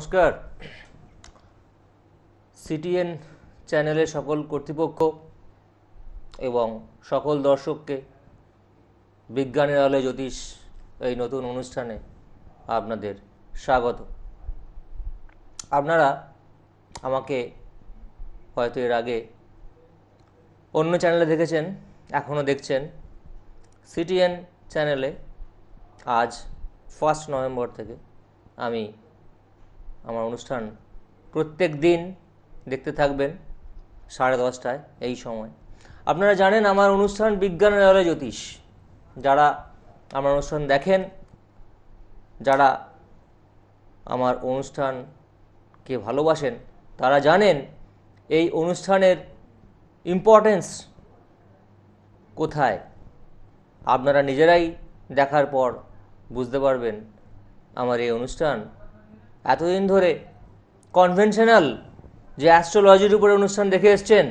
নমস্কার সিটিএন চ্যানেলে সকল কর্তৃপক্ষ এবং সকল দর্শককে বিজ্ঞানের আলোয় জ্যোতিষ এই নতুন অনুষ্ঠানে আপনাদের স্বাগত। আপনারা আমাকে হয়তো এর আগে অন্য চ্যানেলে দেখেছেন, এখনও দেখছেন সিটিএন চ্যানেলে। আজ 1 নভেম্বর থেকে আমি আমার অনুষ্ঠান প্রত্যেক দিন দেখতে থাকবেন 10:30 এই সময়। আপনারা জানেন আমার অনুষ্ঠান বিজ্ঞানের আলোয় জ্যোতিষ। যারা আমার অনুষ্ঠান দেখেন, যারা আমার অনুষ্ঠানকে ভালোবাসেন, তারা জানেন এই অনুষ্ঠানের ইম্পর্টেন্স কোথায়। আপনারা নিজেরাই দেখার পর বুঝতে পারবেন আমার এই অনুষ্ঠান এতদিন ধরে কনভেনশনাল যে অ্যাস্ট্রোলজির উপরে অনুষ্ঠান দেখে এসছেন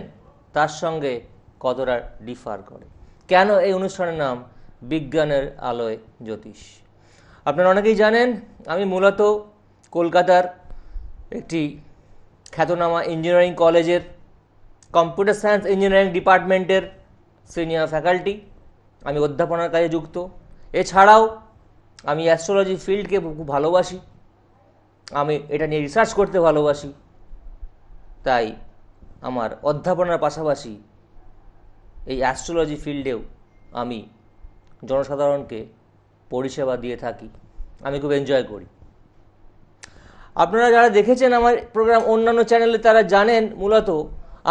তার সঙ্গে কতটা ডিফার করে, কেন এই অনুষ্ঠানের নাম বিজ্ঞানের আলোয় জ্যোতিষ। আপনারা অনেকেই জানেন আমি মূলত কলকাতার একটি খ্যাতনামা ইঞ্জিনিয়ারিং কলেজের কম্পিউটার সায়েন্স ইঞ্জিনিয়ারিং ডিপার্টমেন্টের সিনিয়র ফ্যাকাল্টি, আমি অধ্যাপনার কাজে যুক্ত। এছাড়াও আমি অ্যাস্ট্রোলজি ফিল্ডকে খুব ভালোবাসি, আমি এটা নিয়ে রিসার্চ করতে ভালোবাসি। তাই আমার অধ্যাপনার পাশাপাশি এই অ্যাস্ট্রোলজি ফিল্ডেও আমি জনসাধারণকে পরিষেবা দিয়ে থাকি, আমি খুব এনজয় করি। আপনারা যারা দেখেছেন আমার প্রোগ্রাম অন্যান্য চ্যানেলে তারা জানেন মূলত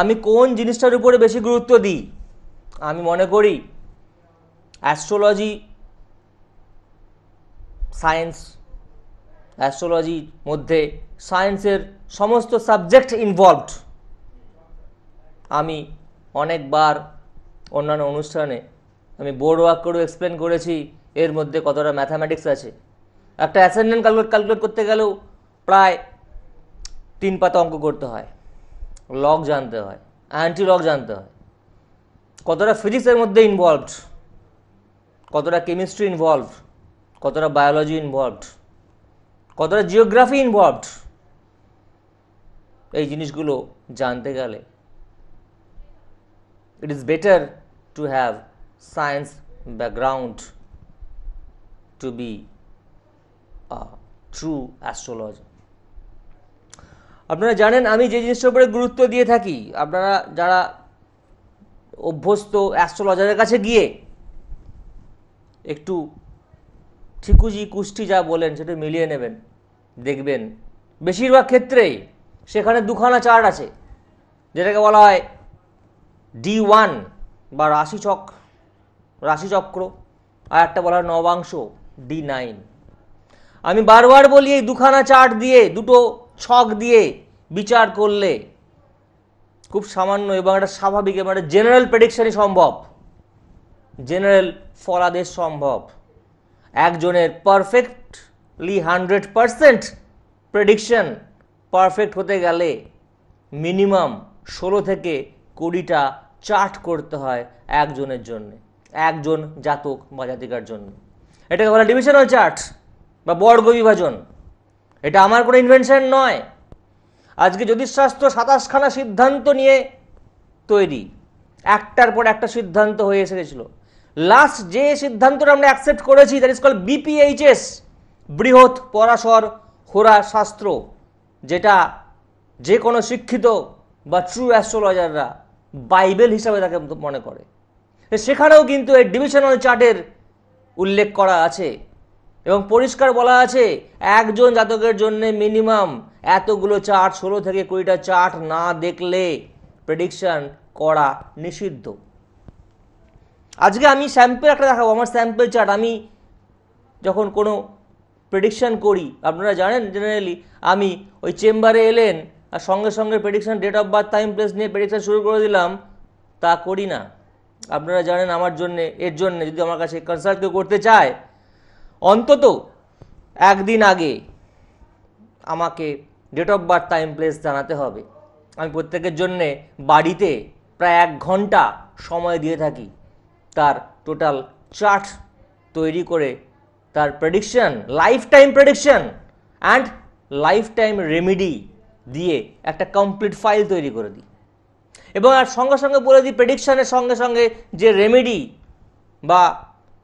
আমি কোন জিনিসটার উপরে বেশি গুরুত্ব দিই। আমি মনে করি অ্যাস্ট্রোলজি সায়েন্স, অ্যাস্ট্রোলজির মধ্যে সায়েন্সের সমস্ত সাবজেক্ট ইনভলভড। আমি অনেকবার অন্যান্য অনুষ্ঠানে আমি বোর্ড ওয়ার্ক করেও এক্সপ্লেন করেছি এর মধ্যে কতটা ম্যাথামেটিক্স আছে। একটা অ্যাসেন্ডেন্ট ক্যালকুলেট করতে গেলেও প্রায় 3 পাতা অঙ্ক করতে হয়, লগ জানতে হয়, অ্যান্টি লগ জানতে হয়, কতটা ফিজিক্সের মধ্যে ইনভলভড, কতটা কেমিস্ট্রি ইনভলভড, কতটা বায়োলজি ইনভলভড, কতটা জিওগ্রাফি ইনভলভড। এই জিনিসগুলো জানতে গেলে it is better to have science background to be a true astrologer. আপনারা জানেন আমি যে জিনিসটার উপরে গুরুত্ব দিয়ে থাকি, আপনারা যারা অভ্যস্ত অ্যাস্ট্রোলজারের কাছে গিয়ে একটু ঠিকুজি কুষ্টি যা বলেন সেটা মিলিয়ে নেবেন, দেখবেন বেশিরভাগ ক্ষেত্রেই সেখানে 2খানা চার্ট আছে, যেটাকে বলা হয় D1 বা রাশিচক্র, আর একটা বলা হয় নবাংশ D9। আমি বারবার বলি এই 2খানা চার্ট দিয়ে, 2টো ছক দিয়ে বিচার করলে খুব সামান্য এবং একটা স্বাভাবিক এবং একটা জেনারেল প্রেডিকশনই সম্ভব, জেনারেল ফলাদেশ সম্ভব। একজনের পারফেক্টলি 100% প্রেডিকশন পারফেক্ট হতে গেলে মিনিমাম 16 থেকে 20টা চার্ট করতে হয় একজনের জন্য, একজন জাতক বা জাতিকার জন্য। এটাকে বলা ডিভিশনাল চার্ট বা বর্গ বিভাজন। এটা আমার কোনো ইনভেনশন নয়। আজকে জ্যোতিষশাস্ত্র 27খানা সিদ্ধান্ত নিয়ে তৈরি, একটার পর একটা সিদ্ধান্ত হয়ে এসেছিল। লাস্ট যে সিদ্ধান্তটা আমরা অ্যাকসেপ্ট করেছি দ্যাট ইজ কল্ড BPHS, বৃহৎ পরাশর হোরা শাস্ত্র, যেটা যে কোনো শিক্ষিত বা ট্রু অ্যাস্ট্রোলজাররা বাইবেল হিসাবে তাকে মনে করে। সেখানেও কিন্তু এই ডিভিশনাল চার্টের উল্লেখ করা আছে এবং পরিষ্কার বলা আছে একজন জাতকের জন্য মিনিমাম এতগুলো চার্ট, 16 থেকে 20টা চার্ট না দেখলে প্রেডিকশন করা নিষিদ্ধ। আজকে আমি স্যাম্পল একটা দেখাবো, আমার স্যাম্পল চার্ট। আমি যখন কোনো প্রেডিকশান করি আপনারা জানেন জেনারেলি আমি ওই চেম্বারে এলেন আর সঙ্গে সঙ্গে prediction, date of birth, time, place নিয়ে প্রেডিকশান শুরু করে দিলাম, তা করি না। আপনারা জানেন আমার জন্যে এর জন্যে যদি আমার কাছে কনসাল্ট কেউ করতে চায় অন্তত একদিন আগে আমাকে date of birth, time, place জানাতে হবে। আমি প্রত্যেকের জন্যে বাড়িতে প্রায় 1 ঘন্টা সময় দিয়ে থাকি, তার টোটাল চার্ট তৈরি করে তার prediction, life time prediction and life time remedy दिए एक कमप्लीट फाइल तैरी कर दी और संगे संगे बोले दी प्रेडिक्शन संगे संगे जे रेमेडी बा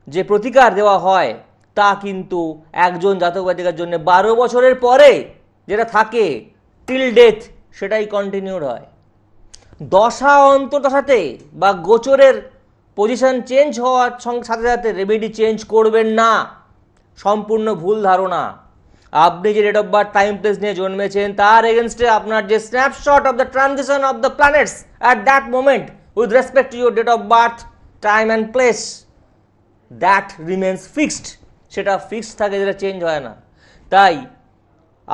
जे प्रतिकार देवा है ता किन्तु एक जन जातकवातिकार जन्य 12 बछरेर परे जेटा थाके टिल डेथ सेटाई कन्टिन्यूड है। दशा अंतर्दशाते बा गोचरेर पजिशन चेंज होवार संगे साथे रेमेडी चेंज करबेन ना, सम्पूर्ण भूल धारणा। आपनी जो date of birth time place नहीं जन्मेছেন তার এগেইনস্টে আপনার যে snapshot of the transition of the planets at that moment with respect to your date of birth time and place that remains fixed, সেটা ফিক্সড থাকে, যেটা চেঞ্জ হয় না। তাই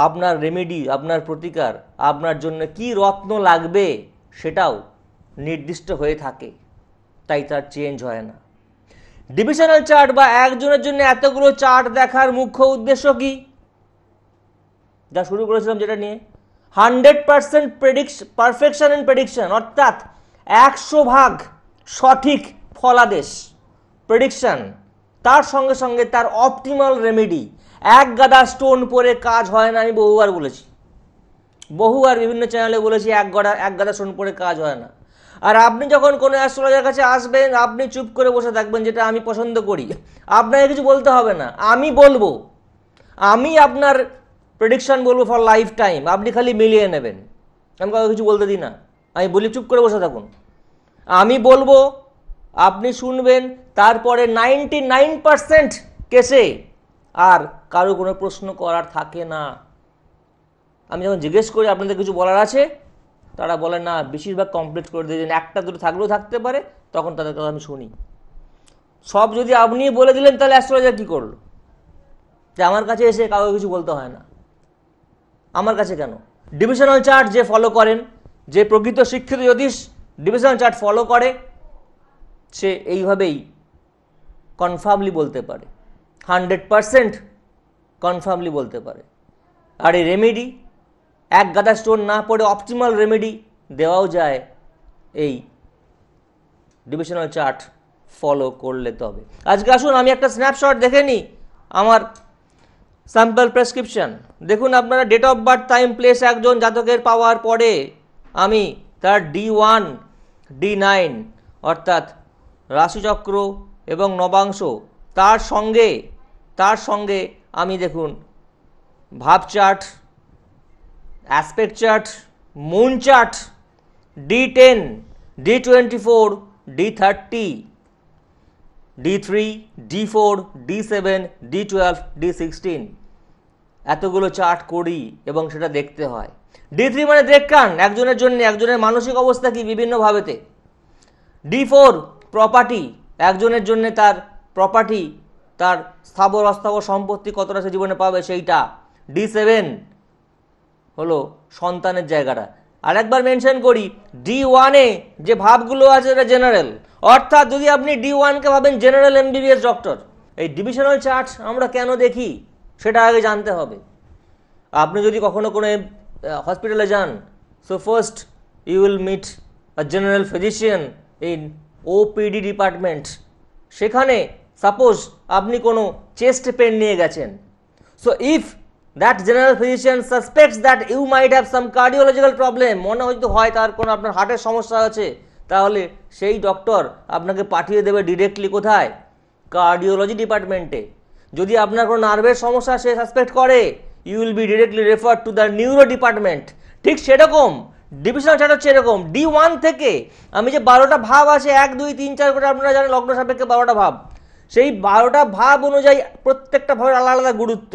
আপনার রেমেডি আপনার প্রতিকার আপনার জন্য কি রত্ন লাগবে সেটাও নির্দিষ্ট হয়ে থাকে, তাই তার চেঞ্জ হয় না। ডিভিশনাল চার্ট বা একজনের জন্য এতগুলো চার্ট দেখার মুখ্য উদ্দেশ্য কি? যা শুরু করেছিলাম যেটা নিয়ে 100% পারফেকশন এন্ড প্রেডিকশন, অর্থাৎ 100 ভাগ সঠিক ফলাদেশ প্রেডিকশন, তার সঙ্গে সঙ্গে তার অপটিমাল রেমেডি। এক গাদা স্টোন পরে কাজ হয় না, আমি বহুবার বলেছি, বহুবার বিভিন্ন চ্যানেলে বলেছি এক গাদা স্টোন পরে কাজ হয় না। আর আপনি যখন কোনো অ্যাস্ট্রোলজার কাছে আসবেন আপনি চুপ করে বসে থাকবেন, যেটা আমি পছন্দ করি। আপনাকে কিছু বলতে হবে না, আমি বলবো, আমি আপনার प्रेडिक्शन बोलो फॉर लाइफ टाइम, आपनी खाली मिलिए नेबें, आमी काउके किछु बोलते दी ना, आमी बोली चुप करे बसे थाकुन, आमी बोलबो आपनी शुनबेन, तारपरे 99% केसे आर कारो कोनो प्रश्न करार थाके ना। आमी जखन जिज्ञेस करी आपनादेर किछु बोलार आछे तारा बोले ना, बेशिरभाग कमप्लीट करे दिलेन, एकटा दुटो थाकलेओ थाकते पारे, तखन तादेर कथा आमी शुनी। सब जोदि आपनिई बोले दिलेन ताहले অ্যাস্ট্রোলজার कि करलो जे आमार काछे एसे काउके किछु बोलते हय ना। আমার কাছে কেন? ডিভিশনাল চার্ট যে ফলো করেন, যে প্রকৃত শিক্ষিত জ্যোতিষ ডিভিশনাল চার্ট ফলো করে, সে এইভাবেই কনফার্মলি বলতে পারে, 100% কনফার্মলি বলতে পারে। আর এই রেমেডি এক গাদা স্টোন না পড়ে অপটিমাল রেমেডি দেওয়াও যায় এই ডিভিশনাল চার্ট ফলো করলে। তবে আজকে আসুন আমি একটা স্ন্যাপশট দেখে নিই আমার सैम्पल प्रेस्क्रिप्शन। देखुन आपनारा date of birth time place एक जन जातकेर पावार पड़े आमी तार D1, D9 अर्थात राशिचक्र एवं नवांश तार संगे आमी देखुन भाव chart, aspect chart, moon chart, D10, D24, D30, D3, D4, D7, D12, D16 এতগুলো চার্ট করি এবং সেটা দেখতে হয়। D3 মানে দেখকান, একজনের জন্য একজনের মানসিক অবস্থা কি বিভিন্ন ভাবেতে। D4 প্রপার্টি, একজনের জন্য তার প্রপার্টি তার স্থাবর অস্থাবর সম্পত্তি কতটা সে জীবনে পাবে সেইটা। D7 হলো সন্তানের জায়গাটা। আরেকবার মেনশন করি, D1 এ যে ভাবগুলো আছে এটা জেনারেল, অর্থাৎ যদি আপনি D1 কে ভাবেন জেনারেল MBBS ডক্টর। এই ডিভিশনাল চার্ট আমরা কেন দেখি সেটা আগে জানতে হবে। আপনি যদি কখনো কোনো হসপিটালে যান, so first you will meet a general physician in OPD department. সেখানে সাপোজ আপনি কোনো চেস্ট পেন নিয়ে গেছেন, so if that general physician suspects that you might have some cardiological problem, মনে হয়তো হয় তার কোনো আপনার হার্টের সমস্যা আছে, তাহলে সেই ডক্টর আপনাকে পাঠিয়ে দেবে ডিরেক্টলি কোথায়? কার্ডিওলজি ডিপার্টমেন্টে। যদি আপনার কোনো নার্ভের সমস্যা সে সাসপেক্ট করে, you will be directly refer to the neuro department. ঠিক সেরকম ডিভিশনাল চার্ট হচ্ছে এরকম। D1 থেকে আমি যে 12টা ভাব আছে, 1, 2, 3, 4 করে আপনারা জানেন লগ্ন সাপেক্ষে 12টা ভাব, সেই 12টা ভাব অনুযায়ী প্রত্যেকটা ভাবের আলাদা আলাদা গুরুত্ব,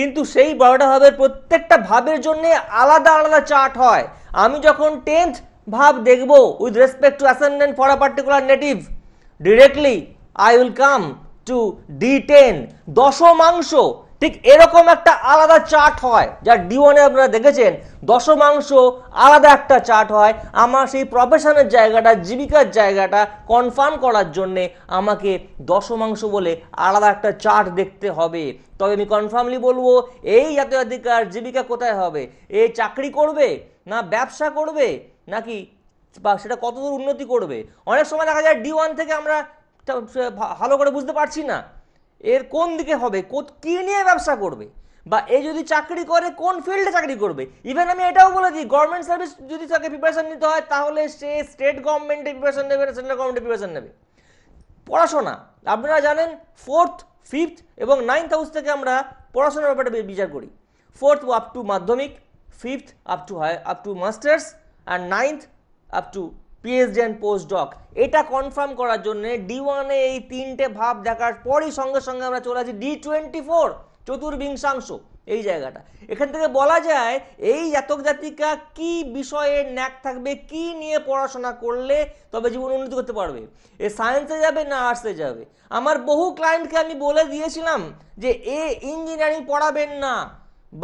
কিন্তু সেই 12টা ভাবের প্রত্যেকটা ভাবের জন্য আলাদা আলাদা চার্ট হয়। আমি যখন 10th ভাব দেখব with respect to ascendant for a particular native, directly I will come to D10 দশমাংশ। ঠিক এরকম একটা আলাদা চার্ট হয় যা D1 এ আপনারা দেখেছেন। দশমাংশ আলাদা একটা চার্ট হয় আমার সেই প্রফেশনের জায়গাটা, জীবিকার জায়গাটা কনফার্ম করার জন্যে আমাকে দশমাংশ বলে আলাদা একটা চার্ট দেখতে হবে। তবে আমি কনফার্মলি বলবো এই জাতকার জীবিকা কোথায় হবে, এ চাকরি করবে না ব্যবসা করবে নাকি বা সেটা কতদূর উন্নতি করবে। অনেক সময় দেখা যায় D1 থেকে আমরা ভালো করে বুঝতে পারছি না এর কোন দিকে হবে, কী নিয়ে ব্যবসা করবে। যদি চাকরি করে কোন ফিল্ডে চাকরি করবে। ইভেন আমি এটাও বলে দিই, গভর্নমেন্ট সার্ভিস যদি তাকে প্রিপারেশন নিতে হয় তাহলে সে স্টেট গভর্নমেন্টে প্রিপারেশন নেবে না সেন্ট্রাল গভর্নমেন্টে প্রিপারেশন নেবে। পড়াশোনা আপনারা জানেন ফোর্থ ফিফথ এবং নাইন্থ হাউস থেকে আমরা পড়াশোনার ব্যাপারে বিচার করি। ফোর্থ আপ টু মাধ্যমিক, ফিফথ আপ টু মাস্টার্স, আর ninth up to PhD and postdoc। এটা কনফার্ম করার জন্য D1 এই তিনটে ভাব দেখার পরই সঙ্গে সঙ্গে আমরা চলে আসি D24 চতুর্বিংশাংশ। এই জায়গাটা এখান থেকে বলা যায় এই জাতক জাতিকা কি বিষয়ে ন্যাক থাকবে, কি নিয়ে পড়াশোনা করলে তবে জীবন উন্নতি করতে পারবে, এ সায়েন্সে যাবে না আর্টসে যাবে। আমার বহু ক্লায়েন্টকে আমি বলে দিয়েছিলাম যে এ ইঞ্জিনিয়ারিং পড়াবেন না,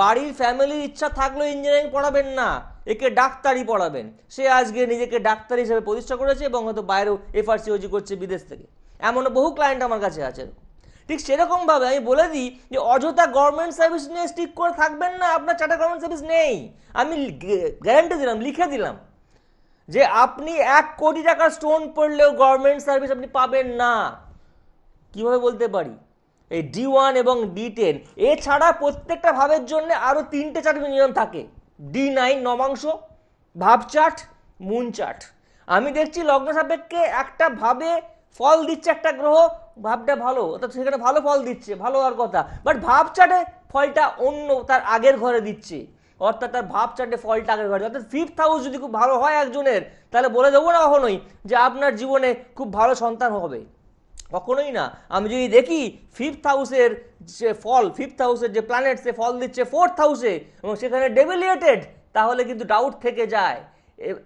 বাড়ির ফ্যামিলির ইচ্ছা থাকলেও ইঞ্জিনিয়ারিং পড়াবেন না, একে ডাক্তারই পড়াবেন। সে আজকে নিজেকে ডাক্তার হিসেবে প্রতিষ্ঠা করেছে এবং হয়তো বাইরেও FRCOG করছে বিদেশ থেকে। এমন বহু ক্লায়েন্ট আমার কাছে আছেন। ঠিক সেরকমভাবে আমি বলে দিই যে অযথা গভর্নমেন্ট সার্ভিস নিয়ে স্টিক করে থাকবেন না, আপনার চার্টার গভর্নমেন্ট সার্ভিস নেই। আমি গ্যারান্টি দিলাম, লিখে দিলাম যে আপনি 1 কোটি টাকার স্টোন পড়লেও গভর্নমেন্ট সার্ভিস আপনি পাবেন না। কীভাবে বলতে পারি? এই D1 এবং D10 এছাড়া প্রত্যেকটা ভাবের জন্য আরও 3টে চার্ট মিনিমাম থাকে। D9 নবাংশ, ভাব চার্ট, মুন চার্ট। আমি দেখছি লগ্ন সাপেক্ষে একটা ভাবে ফল দিচ্ছে একটা গ্রহ, ভাবটা ভালো, অর্থাৎ সেখানে ভালো ফল দিচ্ছে, ভালো আর কথা, বাট ভাব চার্টে ফলটা অন্য, তার আগের ঘরে দিচ্ছে। অর্থাৎ তার ভাব চার্টে ফলটা আগের ঘরে, অর্থাৎ ফিফথ হাউস যদি খুব ভালো হয় একজনের, তাহলে বলে দেবো না কখনোই যে আপনার জীবনে খুব ভালো সন্তান হবে, কখনোই না। আমি যদি দেখি ফিফথ হাউসের যে ফল, ফিফথ হাউসের যে প্ল্যানেট সে ফল দিচ্ছে ফোর্থ হাউসে এবং সেখানে ডেভিলিয়েটেড, তাহলে কিন্তু ডাউট থেকে যায়।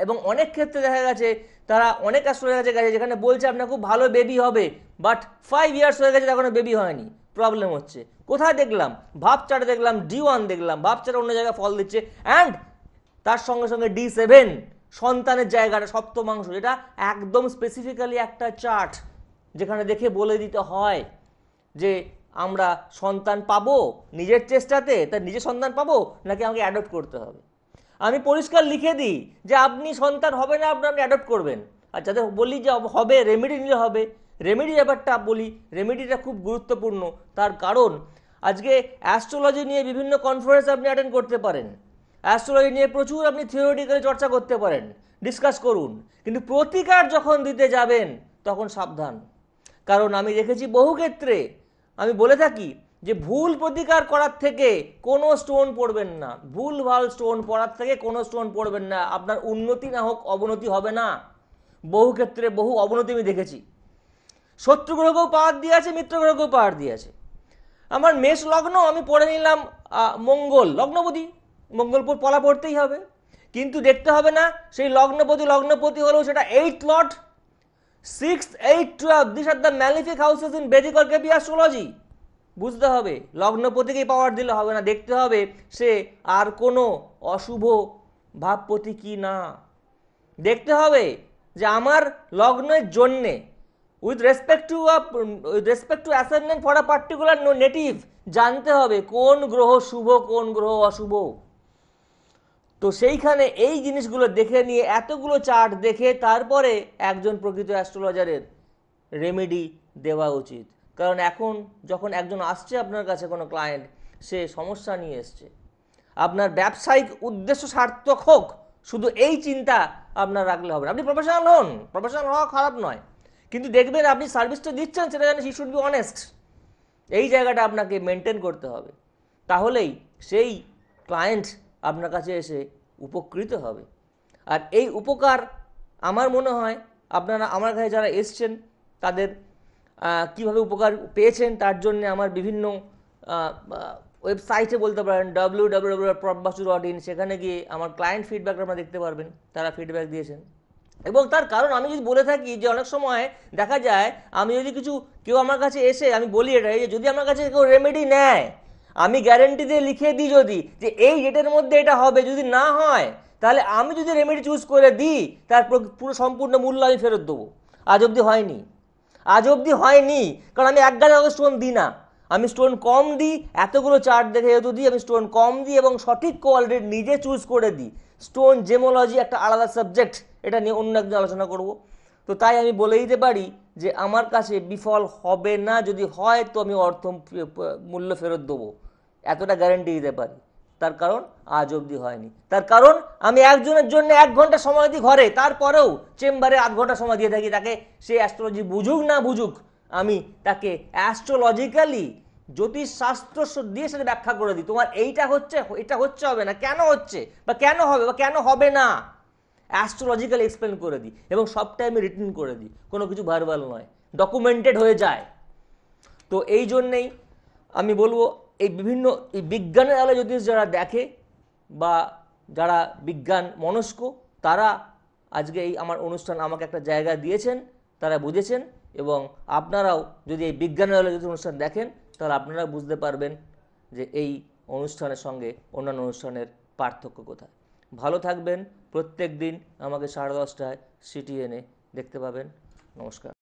এবং অনেক ক্ষেত্রে দেখা গেছে তারা অনেক আশ্রয়ের কাছে গেছে যেখানে বলছে আপনার খুব ভালো বেবি হবে, বাট 5 ইয়ার্স হয়ে গেছে তখনও বেবি হয়নি, প্রবলেম হচ্ছে। কোথায় দেখলাম? ভাব চার্টে দেখলাম, D1 দেখলাম, ভাব চার্টে অন্য জায়গায় ফল দিচ্ছে। অ্যান্ড তার সঙ্গে সঙ্গে D7 সন্তানের জায়গাটা, সপ্তমাংশ, যেটা একদম স্পেসিফিক্যালি একটা চার্ট যেখানে দেখে বলে দিতে হয় যে আমরা সন্তান পাবো নিজের চেষ্টাতে, তার নিজের সন্তান পাবো নাকি আমাকে অ্যাডপ্ট করতে হবে। আমি পরিষ্কার লিখে দিই যে আপনি সন্তান হবে না, আপনি অ্যাডপ্ট করবেন। আর যাদের বলি যে হবে রেমেডি নিলে হবে, রেমেডি ব্যাপারটা বলি, রেমেডিটা খুব গুরুত্বপূর্ণ। তার কারণ আজকে অ্যাস্ট্রোলজি নিয়ে বিভিন্ন কনফারেন্স আপনি অ্যাটেন্ড করতে পারেন, অ্যাস্ট্রোলজি নিয়ে প্রচুর আপনি থিওরিটিক্যালি চর্চা করতে পারেন, ডিসকাস করুন, কিন্তু প্রতিকার যখন দিতে যাবেন তখন সাবধান। কারণ আমি দেখেছি বহু ক্ষেত্রে আমি বলে থাকি যে ভুল প্রতিকার করার থেকে কোনো স্টোন পড়বেন না, ভুলভাল স্টোন পড়ার থেকে কোনো স্টোন পড়বেন না। আপনার উন্নতি না হোক অবনতি হবে না। বহু ক্ষেত্রে বহু অবনতি আমি দেখেছি। শত্রু গ্রহকেও পাহাড় দিয়ে আছে, মিত্র গ্রহকেও পাহাড় দিয়ে আছে। আমার মেষ লগ্ন, আমি পড়ে নিলাম মঙ্গল, লগ্নপতি, মঙ্গলপুর পলা পড়তেই হবে, কিন্তু দেখতে হবে না সেই লগ্নপতি, লগ্নপতি হলেও সেটা 8th lord, 6, 8, 12, these are the malefic houses in Vedic or Kepi astrology. বুঝতে হবে, লগ্নপতিকেই পাওয়ার দিলে হবে না, দেখতে হবে সে আর কোনো অশুভ ভাবপতি কি না। দেখতে হবে যে আমার লগ্নের জন্যে with respect to ascendant for a particular native জানতে হবে কোন গ্রহ শুভ কোন গ্রহ অশুভ। তো সেইখানে এই জিনিসগুলো দেখে নিয়ে, এতগুলো চার্ট দেখে তারপরে একজন প্রকৃত অ্যাস্ট্রোলজারের রেমেডি দেওয়া উচিত। কারণ এখন যখন একজন আসছে আপনার কাছে, কোনো ক্লায়েন্ট, সে সমস্যা নিয়ে এসছে, আপনার ব্যবসায়িক উদ্দেশ্য সার্থক হোক, শুধু এই চিন্তা আপনার রাখলে হবে না। আপনি প্রফেশনাল হন, প্রফেশনাল হওয়া খারাপ নয়, কিন্তু দেখবেন আপনি সার্ভিসটা দিচ্ছেন সেটা জানেন, হি শুড বি অনেস্ট। এই জায়গাটা আপনাকে মেনটেন করতে হবে, তাহলেই সেই ক্লায়েন্ট আপনার কাছে এসে উপকৃত হবে। আর এই উপকার আমার মনে হয় আপনারা আমার কাছে যারা এসছেন তাদের কীভাবে উপকার পেয়েছেন তার জন্য আমার বিভিন্ন ওয়েবসাইটে বলতে পারেন, www.prof.basu.in, সেখানে গিয়ে আমার ক্লায়েন্ট ফিডব্যাক আপনারা দেখতে পারবেন, তারা ফিডব্যাক দিয়েছেন। এবং তার কারণ আমি যদি বলে থাকি যে অনেক সময় দেখা যায় আমি যদি কেউ আমার কাছে এসে, আমি বলি এটাই যে যদি আমার কাছে কেউ রেমেডি নেয়, আমি গ্যারেন্টি দিয়ে লিখে দিই যদি যে এই ডেটের মধ্যে এটা হবে, যদি না হয় তাহলে আমি যদি রেমেডি চুজ করে দিই তার পুরো সম্পূর্ণ মূল্য আমি ফেরত দেবো। আজ অবধি হয়নি, কারণ আমি এক গাদা স্টোন দিই না, আমি স্টোন কম দিই, এতগুলো চার্ট দেখে যেহেতু দিই, আমি স্টোন কম দিই এবং সঠিক কোয়ালিটির নিজে চুজ করে দিই। স্টোন জেমোলজি একটা আলাদা সাবজেক্ট, এটা নিয়ে অন্য একদিন আলোচনা করব। তো তাই আমি বলে দিতে পারি যে আমার কাছে বিফল হবে না, যদি হয় তো আমি অর্থ মূল্য ফেরত দেবো। এতটা গ্যারান্টি দিতে পারি। তার কারণ আজ অবধি হয়নি। তার কারণ আমি একজনের জন্য 1 ঘন্টা সময় দিই ঘরে, তারপরেও চেম্বারে 8 ঘন্টা সময় দিয়ে থাকি তাকে। সে অ্যাস্ট্রোলজি বুঝুক না বুঝুক, আমি তাকে অ্যাস্ট্রোলজিক্যালি জ্যোতিষশাস্ত্র দিয়ে সেটা ব্যাখ্যা করে দিই। তোমার এইটা হচ্ছে, এটা হচ্ছে, হবে না কেন হচ্ছে, বা কেন হবে, বা কেন হবে না, অ্যাস্ট্রোলজিক্যালি এক্সপ্লেন করে দিই। এবং সবটাই আমি রিটেন করে দিই, কোনো কিছু ভার্বাল নয়, ডকুমেন্টেড হয়ে যায়। তো এই জন্যেই আমি বলবো এই বিভিন্ন এই বিজ্ঞানের আলো জ্যোতিষ যারা দেখে বা যারা বিজ্ঞান মনস্ক, তারা আজকে এই আমার অনুষ্ঠান আমাকে একটা জায়গা দিয়েছেন, তারা বুঝেছেন। এবং আপনারাও যদি এই বিজ্ঞানের আলো জ্যোতিষ অনুষ্ঠান দেখেন তাহলে আপনারা বুঝতে পারবেন যে এই অনুষ্ঠানের সঙ্গে অন্যান্য অনুষ্ঠানের পার্থক্য কোথায়। ভালো থাকবেন। প্রত্যেক দিন আমাকে 10:30টায় CTN-এ দেখতে পাবেন। নমস্কার।